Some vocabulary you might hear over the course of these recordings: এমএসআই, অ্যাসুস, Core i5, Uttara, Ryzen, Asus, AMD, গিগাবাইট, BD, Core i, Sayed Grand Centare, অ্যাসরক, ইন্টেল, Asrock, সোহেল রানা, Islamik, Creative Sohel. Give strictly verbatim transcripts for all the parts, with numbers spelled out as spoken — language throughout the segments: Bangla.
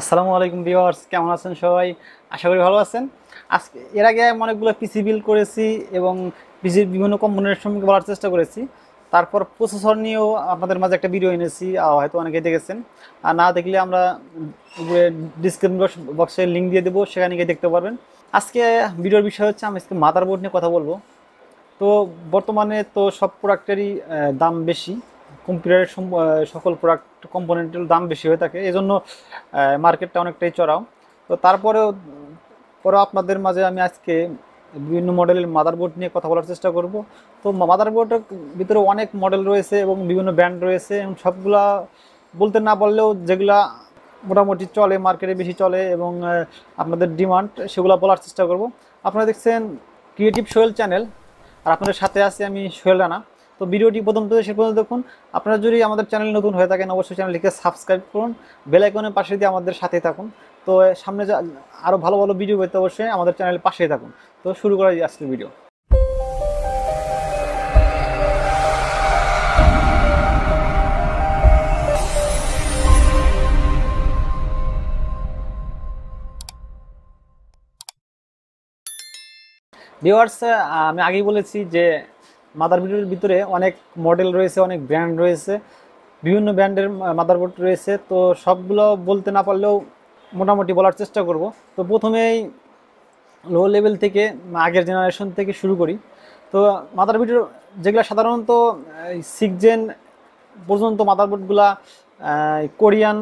আসসালামু আলাইকুম ভিউয়ার্স, কেমন আছেন সবাই? আশা করি ভালো আছেন। আজকে এর আগে আমি অনেকগুলো পিসি বিল করেছি এবং পিসির বিভিন্ন কম্পোনেন্টের সম্পর্কে বলার চেষ্টা করেছি। তারপর প্রসেসর নিয়েও আপনাদের মাঝে একটা ভিডিও এনেছি, হয়তো অনেকেই দেখেছেন, আর না দেখলে আমরা ডিসক্রিপশন বক্সে লিঙ্ক দিয়ে দেবো, সেখানে গিয়ে দেখতে পারবেন। আজকে ভিডিওর বিষয় হচ্ছে আমি আজকে মাদারবোর্ড নিয়ে কথা বলবো। তো বর্তমানে তো সব প্রোডাক্টেরই দাম বেশি, কম্পিউটারের সকল প্রোডাক্ট কম্পোনেন্টের দাম বেশি হয়ে থাকে, এজন্য মার্কেটটা অনেকটাই চড়াও। তো তারপরেও পরেও আপনাদের মাঝে আমি আজকে বিভিন্ন মডেলের মাদারবোর্ড নিয়ে কথা বলার চেষ্টা করব। তো মাদারবোর্ডের ভিতরে অনেক মডেল রয়েছে এবং বিভিন্ন ব্র্যান্ড রয়েছে, এবং সবগুলা বলতে না বললেও যেগুলা মোটামুটি চলে মার্কেটে বেশি চলে এবং আপনাদের ডিমান্ড, সেগুলো বলার চেষ্টা করব। আপনারা দেখছেন ক্রিয়েটিভ সোহেল চ্যানেল, আর আপনাদের সাথে আছি আমি সোহেল রানা। তো ভিডিওটি প্রথম থেকে শেষ পর্যন্ত দেখুন। আপনারা যদি আমাদের চ্যানেল নতুন হয়ে থাকেন অবশ্যই চ্যানেলটিকে সাবস্ক্রাইব করুন, বেল আইকনের পাশে দিয়ে আমাদের সাথেই থাকুন। তো সামনে আরও ভালো ভালো ভিডিও পেতে অবশ্যই আমাদের চ্যানেলের পাশেই থাকুন। তো শুরু করা যায় আজকের ভিডিও। ভিউয়ার্স, আমি আগেই বলেছি যে মাদারবোর্ডের ভিতরে অনেক মডেল রয়েছে, অনেক ব্র্যান্ড রয়েছে, বিভিন্ন ব্র্যান্ডের মাদারবোর্ড রয়েছে। তো সবগুলো বলতে না পারলেও মোটামুটি বলার চেষ্টা করব। তো প্রথমেই লো লেভেল থেকে আগের জেনারেশন থেকে শুরু করি। তো মাদারবোর্ড যেগুলো সাধারণত সিক্স জেন পর্যন্ত মাদারবোর্ডগুলো কোরিয়ান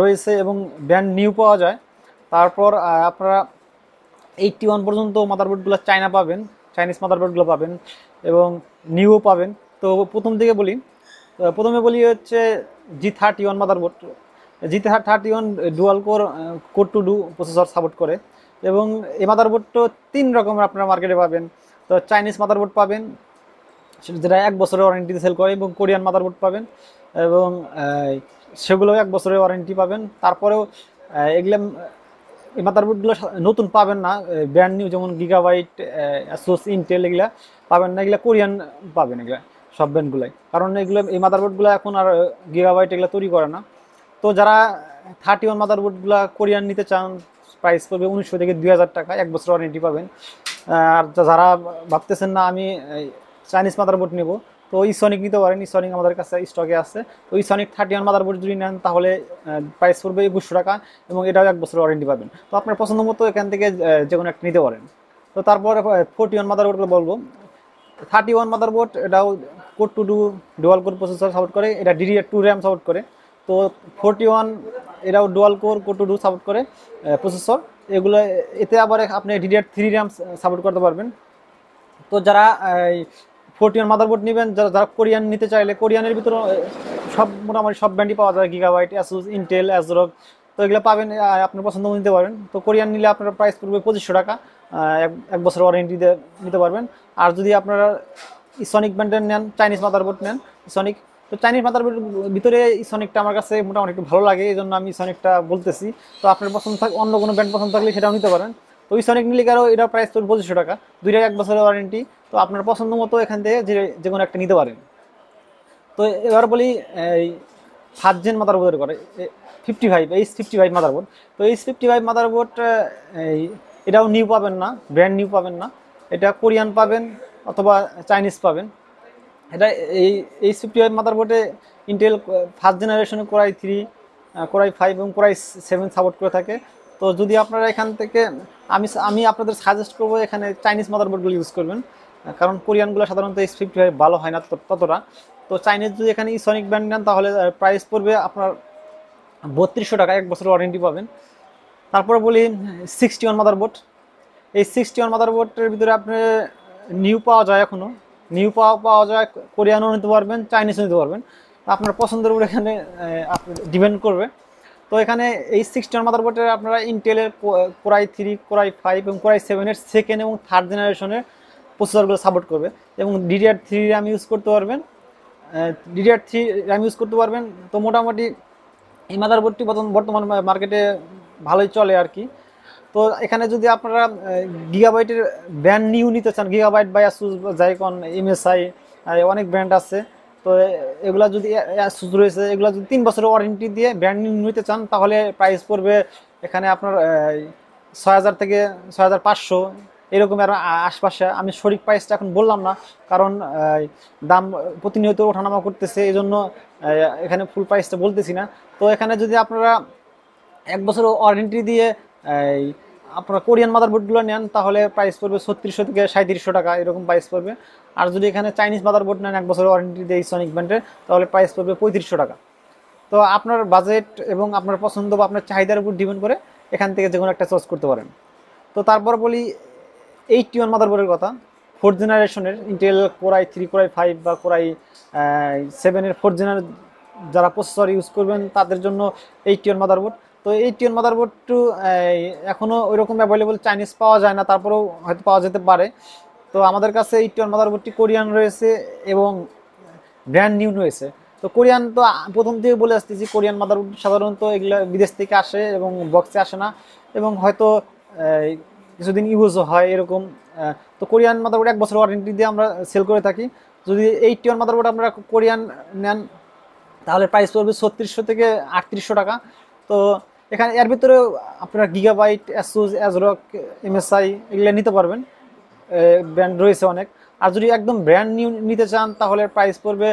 রয়েছে এবং ব্র্যান্ড নিউ পাওয়া যায়। তারপর আপনারা এইটটি ওয়ান পর্যন্ত মাদারবোর্ডগুলো চায়না পাবেন, চাইনিজ মাদারবোর্ডগুলো পাবেন এবং নিউও পাবেন। তো প্রথম দিকে বলি, প্রথমে বলি হচ্ছে G thirty one motherboard. G thirty one dual core core two duo processor support করে, এবং এই মাদারবোর্ডটা তিন রকমের আপনারা মার্কেটে পাবেন। তো চাইনিজ মাদারবোর্ড পাবেন, যেটা এক বছরের ওয়ারেন্টিতে সেল করে, এবং কোরিয়ান মাদারবোর্ড পাবেন এবং সেগুলো এক বছরের ওয়ারেন্টি পাবেন। তারপরেও এগুলো এই মাদারবোর্ডগুলো নতুন পাবেন না, ব্র্যান্ড নিউ, যেমন গিগাবাইট, অ্যাসোস, ইন্টেল, এগুলো পাবেন না, এগুলো কোরিয়ান পাবেন এগুলো সব ব্র্যান্ডগুলোই, কারণ এগুলো এই মাদারবোর্ডগুলো এখন আর গিগাবাইট এগুলো তৈরি করে না। তো যারা থার্টি ওয়ান মাদারবোর্ডগুলো কোরিয়ান নিতে চান, প্রাইস পড়বে উনিশশো থেকে দুই হাজার টাকা, এক বছর ওয়ারেন্টি পাবেন। আর যারা ভাবতেছেন না আমি চাইনিজ মাদারবোর্ড নেব, তো ইসনিক নিতে পারেন, ইসনিক আমাদের কাছে স্টকে আছে। তো ইসনিক থার্টি ওয়ান মাদারবোর্ড যদি নেন তাহলে প্রাইস পড়বে একুশশো টাকা এবং এটাও এক বছর ওয়ারেন্টি পাবেন। তো আপনার পছন্দ মতো এখান থেকে যে কোনো একটা নিতে পারেন। তো তারপরে ফোর্টি ওয়ান মাদারবোর্ডগুলো বলবো। থার্টি ওয়ান মাদারবোর্ড এটাও core two duo dual core processor support করে, এটা ডিডিআর টু র্যাম সাপোর্ট করে। তো ফোর্টি ওয়ান এটাও dual core core two duo support করে প্রসেসর, এগুলো এতে আবার আপনি ডিডিআর থ্রি র্যাম সাপোর্ট করতে পারবেন। তো যারা ফোর্টি ওয়ান মাদারবোর্ড নেবেন, যারা যারা কোরিয়ান নিতে চাইলে, কোরিয়ানের ভিতরে সব মোটামুটি সব ব্র্যান্ডই পাওয়া যায়, গিগাবাইট, অ্যাসুস, ইন্টেল, অ্যাসরক, তো এগুলো পাবেন, আপনার পছন্দ মতো নিতে পারেন। তো কোরিয়ান নিলে আপনার প্রাইস পড়বে পঁচিশশো টাকা, এক বছর ওয়ারেন্টি দিয়ে নিতে পারবেন। আর যদি আপনারা ইসনিক ব্র্যান্ডের নেন, চাইনিজ মাদারবোর্ড নেন, ইসনিক, তো চাইনিজ মাদারবোর্ড ভিতরে ইসনিকটা আমার কাছে মোটামুটি একটু ভালো লাগে, এই জন্য আমি ইসনিকটা বলতেছি। তো আপনার পছন্দ থাক অন্য কোনো ব্র্যান্ড পছন্দ থাকলে সেটাও নিতে পারেন। তো ইসনিক নিলে কারো এটার প্রাইস পড়বে পঁচিশশো টাকা, দুইটা এক বছরের ওয়ারেন্টি। তো আপনার পছন্দ মতো এখান থেকে যে যে কোনো একটা নিতে পারেন। তো এবার বলি এই সাত জেন মাদারবোর্ডের করে fifty five H fifty five motherboard. তো এইচ ফিফটি ফাইভ মাদারবোর্ড এই এটাও নিউ পাবেন না, ব্র্যান্ড নিউ পাবেন না, এটা কোরিয়ান পাবেন অথবা চাইনিজ পাবেন। এটা এই এইচ ফিফটি ফাইভ মাদারবোর্ডে ইন্টেল ফার্স্ট জেনারেশনে core i three, core i five এবং কোর আই সেভেন সাপোর্ট করে থাকে। তো যদি আপনারা এখান থেকে আমি আমি আপনাদের সাজেস্ট করবো এখানে চাইনিজ মাদারবোর্ডগুলো ইউজ করবেন, কারণ কোরিয়ানগুলো সাধারণত এইচ ফিফটি ফাইভ ভালো হয় না ততটা। তো চাইনিজ যদি এখানে ইসনিক ব্র্যান্ড নেন তাহলে প্রাইস পড়বে আপনার বত্রিশশো টাকা, এক বছর ওয়ারেন্টি পাবেন। তারপরে বলি সিক্সটি ওয়ান মাদারবোর্ড। এই সিক্সটি ওয়ান মাদারবোর্ডের ভিতরে আপনি নিউ পাওয়া যায়, এখনও নিউ পাওয়া পাওয়া যায়, কোরিয়ানও নিতে পারবেন, চাইনিজও নিতে পারবেন, আপনার পছন্দের উপর এখানে ডিপেন্ড করবে। তো এখানে এই সিক্সটি ওয়ান মাদারবোর্ডের আপনারা ইন্টেলের core i three, core i five এবং কোর আই সেভেনের সেকেন্ড এবং থার্ড জেনারেশনের প্রসেসরগুলো সাপোর্ট করবে, এবং ডিডিআর থ্রি র্যাম ইউজ করতে পারবেন, ডিডিআর থ্রি র্যাম ইউজ করতে পারবেন। তো মোটামুটি এই মাদারবোর্ডটি বর্তমান মার্কেটে ভালোই চলে আর কি। তো এখানে যদি আপনারা গিগাবাইটের ব্র্যান্ড নিউ নিতে চান, গিগাবাইট বা অ্যাসুস, জাইকন, এমএসআই, অনেক ব্র্যান্ড আছে, তো এগুলা যদি Asus রয়েছে এগুলা যদি তিন বছরের ওয়ারেন্টি দিয়ে ব্র্যান্ড নিউ নিতে চান তাহলে প্রাইস পড়বে এখানে আপনার ছয় হাজার থেকে ছয় হাজার পাঁচশো এরকম আর আশপাশে। আমি সঠিক প্রাইসটা এখন বললাম না কারণ দাম প্রতিনিয়ত ওঠানামা করতেছে এজন্য এখানে ফুল প্রাইসটা বলতেছি না। তো এখানে যদি আপনারা এক বছর ওয়ারেন্টি দিয়ে আপনারা কোরিয়ান মাদারবোর্ডগুলো নেন তাহলে প্রাইস পড়বে ছত্রিশশো থেকে সাঁত্রিশশো টাকা এরকম প্রাইস পড়বে। আর যদি এখানে চাইনিজ মাদারবোর্ড নেন এক বছরের ওয়ারেন্টি দিয়ে সনিক ব্র্যান্ডের তাহলে প্রাইস পড়বে পঁয়ত্রিশশো টাকা। তো আপনার বাজেট এবং আপনার পছন্দ বা আপনার চাহিদার উপর ডিপেন্ড করে এখান থেকে যে কোনো একটা চয়েস করতে পারেন। তো তারপর বলি এইটটি ওয়ান মাদারবোর্ডের কথা, ফোর্থ জেনারেশনের ইন্টেল Core i three, Core i five বা Core i সেভেন এর ফোর্থ জেনারেশন যারা প্রসেসর ইউজ করবেন তাদের জন্য এইটটি ওয়ান মাদারবোর্ড। তো এইটটি ওয়ান মাদারবোর্ড টু এখনও ওইরকম অ্যাভেলেবল চাইনিজ পাওয়া যায় না, তারপরেও হয়তো পাওয়া যেতে পারে। তো আমাদের কাছে এইটটি ওয়ান মাদারবোর্ডটি কোরিয়ান রয়েছে এবং ব্র্যান্ড নিউ রয়েছে। তো কোরিয়ান তো প্রথম থেকে বলে আসতেছি কোরিয়ান মাদারবোর্ড সাধারণত এগুলো বিদেশ থেকে আসে এবং বক্সে আসে না এবং হয়তো কিছুদিন ইউজও হয় এরকম। তো কোরিয়ান মাদারবোর্ড এক বছর ওয়ারেন্টি দিয়ে আমরা সেল করে থাকি। যদি এইটটি ওয়ান মাদারবোর্ড আপনারা কোরিয়ান নেন তাহলে প্রাইস পড়বে ছত্রিশশো থেকে আটত্রিশশো টাকা। তো এখানে এর ভিতরে আপনারা গিগাবাইট, Asus, Asrock, এমএসআই এগুলো নিতে পারবেন, ব্র্যান্ড রয়েছে অনেক। আর যদি একদম ব্র্যান্ড নিউ নিতে চান তাহলে প্রাইস পড়বে,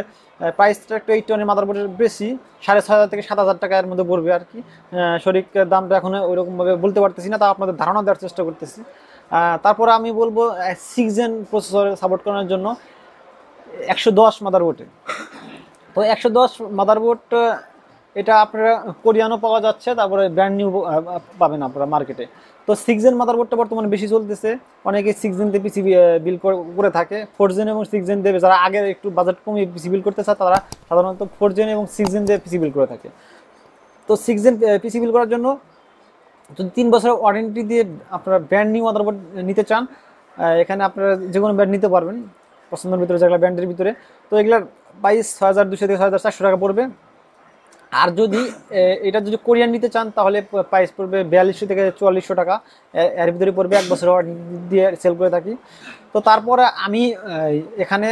প্রাইসটা একটু এইট ওয়ানের মাদারবোর্ডের বেশি, সাড়ে ছয় হাজার থেকে সাত হাজার টাকা এর মধ্যে পড়বে আর কি। সঠিক দামটা এখন ওইরকমভাবে বলতে পারতেছি না, তা আপনাদের ধারণা দেওয়ার চেষ্টা করতেছি। তারপরে আমি বলবো সিক্স জেন প্রসেসর সাপোর্ট করার জন্য একশো দশ মাদারবোর্ডে। তো একশো দশ মাদারবোর্ড এটা আপনারা কোরিয়ানও পাওয়া যাচ্ছে, তারপরে ব্র্যান্ড নিউ পাবেন আপনারা মার্কেটে। তো সিক্স জেন মাদারবোর্ডটা বর্তমানে বেশি চলতেছে, অনেকে সিক্স জেন দিয়ে পিসি বিল করে থাকে। ফোর জেন এবং সিক্স জেন দেবে যারা আগের একটু বাজেট কমে পিসি বিল করতে চায় তারা সাধারণত ফোর জেন এবং সিক্স জেন দিয়ে পিসি বিল করে থাকে। তো সিক্স জেন পিসি বিল করার জন্য যদি তিন বছরের ওয়ারেন্টি দিয়ে আপনারা ব্র্যান্ড নিউ মাদারবোর্ড নিতে চান এখানে আপনারা যে কোনো ব্র্যান্ড নিতে পারবেন পছন্দের ভিতরে, যেগুলো ব্র্যান্ডের ভিতরে। তো এগুলার প্রাইস ছয় হাজার দুশো থেকে ছয় হাজার চারশো টাকা পড়বে। আর যদি এটা যদি কোরিয়ান নিতে চান তাহলে প্রাইস পড়বে বিয়াল্লিশশো থেকে চুয়াল্লিশশো টাকা এর ভিতরে পড়বে, এক বছর দিয়ে সেল করে থাকি। তো তারপরে আমি এখানে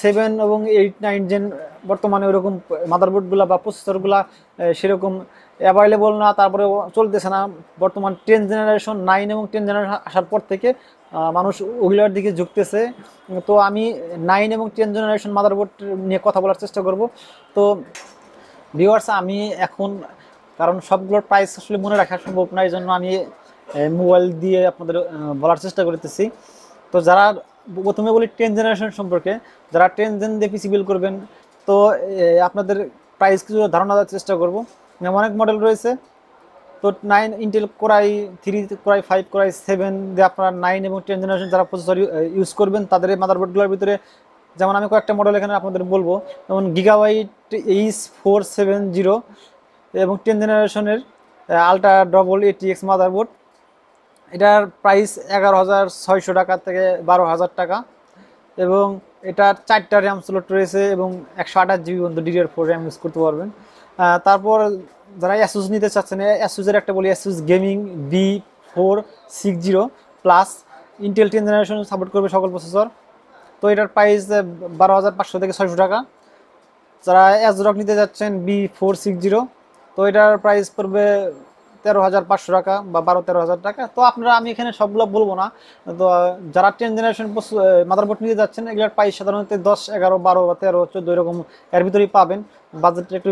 সেভেন এবং এইট নাইন জেন বর্তমানে ওইরকম মাদারবোর্ডগুলো বা প্রসেসরগুলো সেরকম অ্যাভেলেবল না, তারপরে চলতেছে না। বর্তমান টেন জেনারেশন, নাইন এবং টেন জেনারেশন আসার পর থেকে মানুষ ওগুলোর দিকে ঝুঁকতেছে। তো আমি নাইন এবং টেন জেনারেশন মাদারবোর্ড নিয়ে কথা বলার চেষ্টা করব। তো ভিউয়ার্স আমি এখন কারণ সবগুলোর প্রাইস আসলে মনে রাখা সম্ভব না, এই জন্য আমি মোবাইল দিয়ে আপনাদের বলার চেষ্টা করতেছি। তো যারা প্রথমে বলি টেন জেনারেশন সম্পর্কে, যারা টেন জেন দিয়ে পিসি বিল করবেন তো আপনাদের প্রাইস কিছু ধারণা দেওয়ার চেষ্টা করব। অনেক মডেল রয়েছে। তো nine ইন্টেল Core i three, Core i five, Core i seven দিয়ে আপনারা নাইন এবং টেন জেনারেশন যারা প্রসেসর ইউজ করবেন তাদের এই মাদারবোর্ডগুলোর ভিতরে যেমন আমি কয়েকটা মডেল এখানে আপনাদের বলবো, যেমন গিগাবাইট H four seven zero এবং টেন জেনারেশনের আলট্রা ডবল এটিএক্স মাদারবোর্ড, এটার প্রাইস এগারো হাজার ছয়শো টাকা থেকে বারো হাজার টাকা। এবং এটার চারটা র্যাম স্লট রয়েছে এবং একশো আঠাশ জিবি পর্যন্ত ডিডিআর ফোর র্যাম ইউজ করতে পারবেন। তারপর যারা Asus নিতে চাচ্ছেন, Asus-এর একটা বলি Asus gaming B four six zero plus, ইন্টেল ten generation support করবে সকল প্রসেসর। তো এটার প্রাইস বারো হাজার পাঁচশো থেকে ছয়শো টাকা। যারা Asrock নিতে যাচ্ছেন বি ফোর সিক্স জিরো, তো এটার প্রাইস পড়বে তেরো হাজার পাঁচশো টাকা বা বারো তেরো হাজার টাকা। তো আপনারা আমি এখানে সবগুলো বলবো না। তো যারা টেন জেনারেশন মাদারবোর্ড নিতে যাচ্ছেন এগুলোর প্রাইস সাধারণত দশ এগারো বারো বা তেরো চোদ্দো এরকম এর ভিতরেই পাবেন, বাজেটটা একটু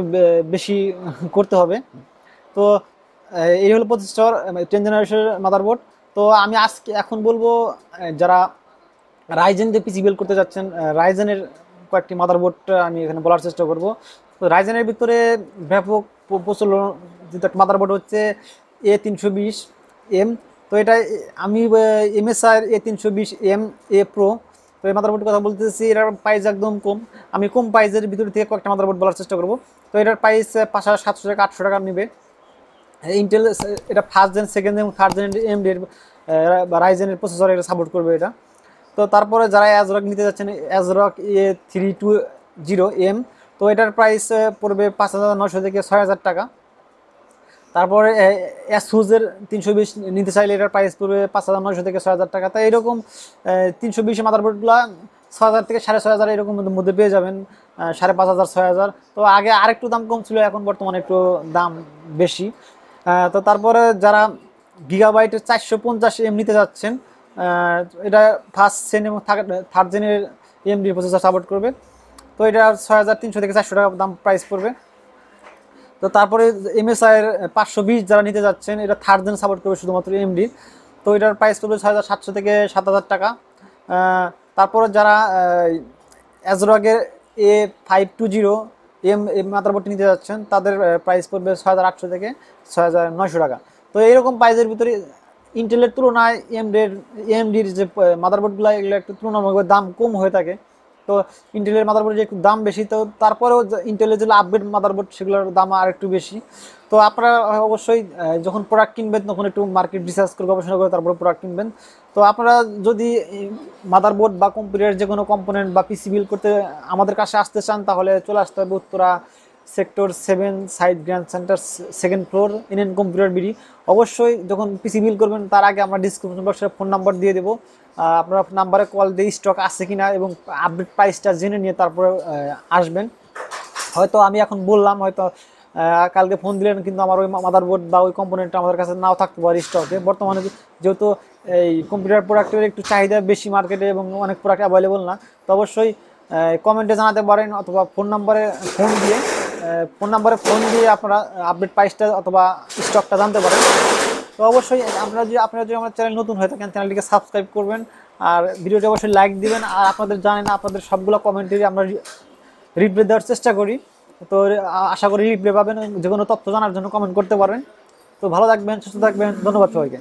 বেশি করতে হবে। তো এই হলো প্রসেসর টেন জেনারেশনের মাদারবোর্ড। তো আমি আজকে এখন বলবো যারা Ryzen দিয়ে পিসি বিল করতে যাচ্ছেন Ryzen এর কয়েকটি মাদারবোর্ড আমি এখানে বলার চেষ্টা করব। তো Ryzen এর ভিতরে ব্যাপক প্রচলন যেটা মাদারবোর্ড হচ্ছে এ তিনশো বিশ এম। তো এটা আমি এমএসআই এর এ তিনশো বিশ এম এ প্রো, তো এই মাদারবোর্ডের কথা বলতেছি। এটার প্রাইস একদম কম, আমি কম প্রাইসের ভিতর থেকে কয়েকটা মাদারবোর্ড বলার চেষ্টা করব। তো এটার প্রাইস পাঁচ হাজার সাতশো টাকা আটশো টাকা নেবে। ইন্টেল এটা first gen, second gen, third gen AMD বা Ryzen এর প্রসেসর এটা সাপোর্ট করবে এটা। তো তারপরে যারা Asrock নিতে যাচ্ছেন Asrock A three two zero M, তো এটার প্রাইস পড়বে পাঁচ হাজার নশো থেকে ছয় হাজার টাকা। তারপরে Asus-এর তিনশো বিশ নিতে চাইলে এটার প্রাইস পড়বে পাঁচ হাজার নশো থেকে ছয় হাজার টাকা। তাই এরকম তিনশো বিশ মাদারবোর্ডগুলো ছয় হাজার থেকে সাড়ে ছয় হাজার এরকম মধ্যে পেয়ে যাবেন, সাড়ে পাঁচ হাজার ছয় হাজার। তো আগে আরেকটু দাম কম ছিল, এখন বর্তমানে একটু দাম বেশি। তো তারপরে যারা গিগাবাইটের চারশো পঞ্চাশ এম নিতে যাচ্ছেন, এটা ফার্স্ট জেন এবং থার্ড জেনের এএমডি প্রসেসর সাপোর্ট করবে। তো এটা ছয় হাজার তিনশো থেকে চারশো টাকা দাম প্রাইস পড়বে। তো তারপরে এমএসআইয়ের পাঁচশো বিশ যারা নিতে যাচ্ছেন, এটা থার্ড জেন সাপোর্ট করবে শুধুমাত্র এএমডি। তো এটার প্রাইস পড়বে ছয় হাজার সাতশো থেকে সাত হাজার টাকা। তারপরে যারা অ্যাজরকের A five two zero M M মাদারবোর্ডটি নিতে যাচ্ছেন, তাদের প্রাইস পড়বে ছয় হাজার আটশো থেকে ছয় হাজার নয়শো টাকা। তো এইরকম প্রাইসের ভিতরে ইন্টেলের তুলনায় এএমডির এএমডির যে মাদারবোর্ডগুলো, এগুলো একটু তুলনামূলক দাম কম হয়ে থাকে। তো ইন্টেলের মাদারবোর্ডের একটু দাম বেশি, তো তারপরেও ইন্টেলের যেগুলো আপডেট মাদারবোর্ড সেগুলোর দাম আর একটু বেশি। তো আপনারা অবশ্যই যখন প্রোডাক্ট কিনবেন তখন একটু মার্কেট রিসার্চ করে গবেষণা করে তারপরে প্রোডাক্ট কিনবেন। তো আপনারা যদি মাদারবোর্ড বা কম্পিউটারের যে কোনো কম্পোনেন্ট বা পিসি বিল করতে আমাদের কাছে আসতে চান, তাহলে চলে আসতে হবে Uttara sector seven side grand centre second floor in N computer BD. অবশ্যই যখন পিসি বিল করবেন তার আগে আমরা ডিসক্রিপশন বক্সে ফোন নাম্বার দিয়ে দেবো, আপনারা নাম্বারে কল দিয়ে স্টক আছে কি না এবং আপডেট প্রাইসটা জেনে নিয়ে তারপরে আসবেন। হয়তো আমি এখন বললাম, হয়তো কালকে ফোন দিলেন কিন্তু আমার ওই মাদারবোর্ড বা ওই কম্পোনেন্টটা আমাদের কাছে নাও থাকতে পারে স্টকে। বর্তমানে যেহেতু এই কম্পিউটার প্রোডাক্টের একটু চাহিদা বেশি মার্কেটে এবং অনেক প্রোডাক্ট অ্যাভেলেবল না, তো অবশ্যই কমেন্টে জানাতে পারেন অথবা ফোন নাম্বারে ফোন দিয়ে ফোন নাম্বারে ফোন দিয়ে আপনারা আপডেট প্রাইসটা অথবা স্টকটা জানতে পারেন। তো অবশ্যই আপনারা যদি আপনারা যদি আমার চ্যানেল নতুন হয়ে থাকেন, চ্যানেলটিকে সাবস্ক্রাইব করবেন আর ভিডিওটি অবশ্যই লাইক দিবেন। আর আপনাদের জানেন আপনাদের সবগুলো কমেন্টেরই আমরা রিপ্লাই দেওয়ার চেষ্টা করি, তো আশা করি রিপ্লাই পাবেন। যে কোনো তথ্য জানার জন্য কমেন্ট করতে পারেন। তো ভালো থাকবেন, সুস্থ থাকবেন, ধন্যবাদ সবাইকে।